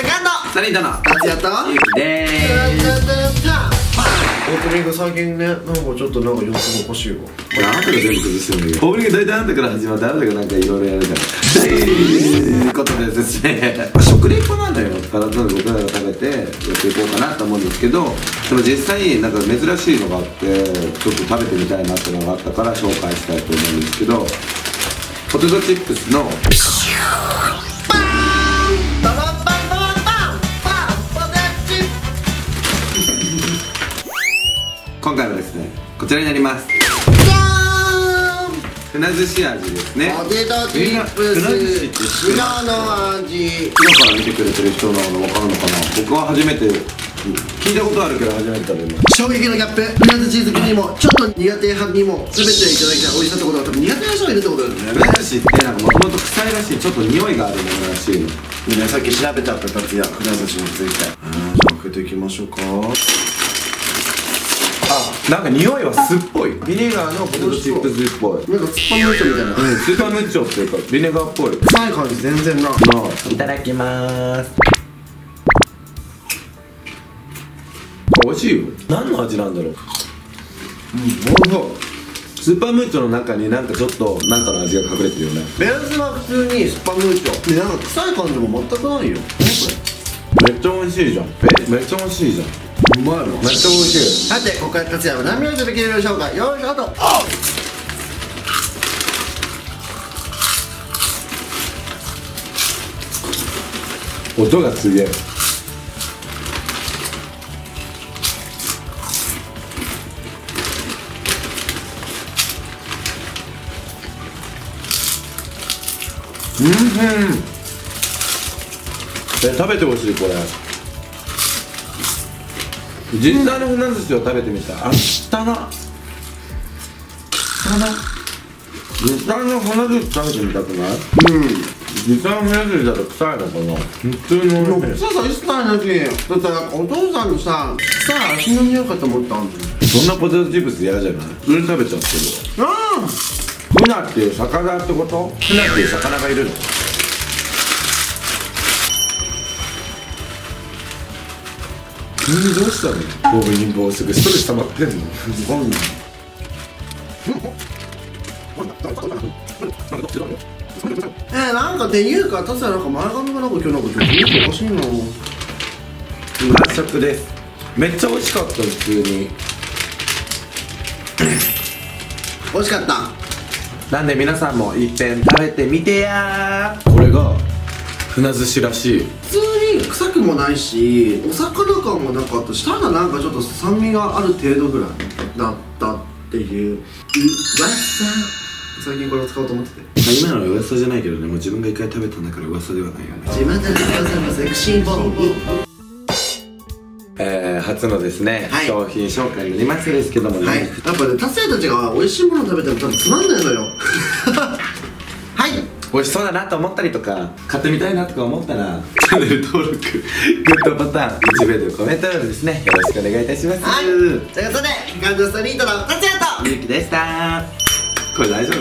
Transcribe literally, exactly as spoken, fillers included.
セカンドサニータの達也とゆうきでーす。オープニング最近ね、なんかちょっとなんか様子が欲しいわ。これあなたが全部崩すんだよ。オープニング大体あなたから始まって、あなたがなんかいろいろやるじゃん。ということでですね、食レポなんだよ。から僕らが食べてやっていこうかなと思うんですけど、でも実際になんか珍しいのがあって、ちょっと食べてみたいなってのがあったから紹介したいと思うんですけど、ポテトチップスの今回はですね、こちらになります。ふな寿司味ですね。ポテトチップス、ふなの味。今から見てくれてる人なの分かるのかな。僕は初めて聞いたことあるけど初めて食べます。衝撃のギャップ。ふな寿司好きにもちょっと苦手派にも全ていただきたい美味しさってことは、多分苦手な人がいるってことだよね。ふな寿司ってなんかもともと臭いらしい、ちょっと匂いがあるものらしいの。みんなさっき調べちゃった達也、ふな寿司について。開けていきましょうか。あ、なんか匂いは酢っぽい。ビネガーのポテトチップスっぽい。なんかスーパームッチョみたいな。うん、スーパームッチョっていうかビネガーっぽい。臭い感じ全然ない。いただきまーす。美味しいよ。何の味なんだろう。うん、美味しそう。スーパームーチョの中になんかちょっとなんかの味が隠れてるよね。ベースは普通にスーパームーチョで、なんか臭い感じも全くないよ。めっちゃ美味しいじゃん。え、めっちゃ美味しいじゃん。うまいわ。めっちゃ美味しい。さて、ここから達也は何を食べきれるでしょうか。よいしょと。音がすげえ。うん、え、食べてほしいこれ。実際のふな寿司を食べてみた。あ、汚な汚な実際のふな寿司食べてみたくない？うん、実際のふな寿司だと臭いのかな。普通の臭さ一切なし。だったらお父さんのさ、臭い足の匂いかと思ったんだよ。そんなポテトチップス嫌じゃない？それ食べちゃってるわ。うん、ふなっていう魚ってこと？ふなっていう魚がいるの？どうしたの？暴飲暴食、ストレス溜まってんの？えー、なんかっていうか、達也なんか前髪がなんか今日なんかおかしいな。完食です。めっちゃ美味しかった。普通に美味しかったなんで、皆さんも一遍食べてみてやー。これがふな寿司らしい。臭くもないし、お魚感もなかったし、ただなんかちょっと酸味がある程度ぐらいだったっていう。う噂、最近これを使おうと思ってて、今のは噂じゃないけどね、もう自分が一回食べたんだから噂ではないよね。自慢だって噂のセクシーボーイ。えー、初のですね、はい、商品紹介になりますですけどもね、はい、やっぱね、達也たちが美味しいものを食べても多分つまんないのよ。美味しそうだなと思ったりとか、買ってみたいなとか思ったら、チャンネル登録、グッドボタン、一名でコメント欄ですね、よろしくお願いいたします。はい、ということで、セカンドストリートの達也とゆうきでした。これ大丈夫？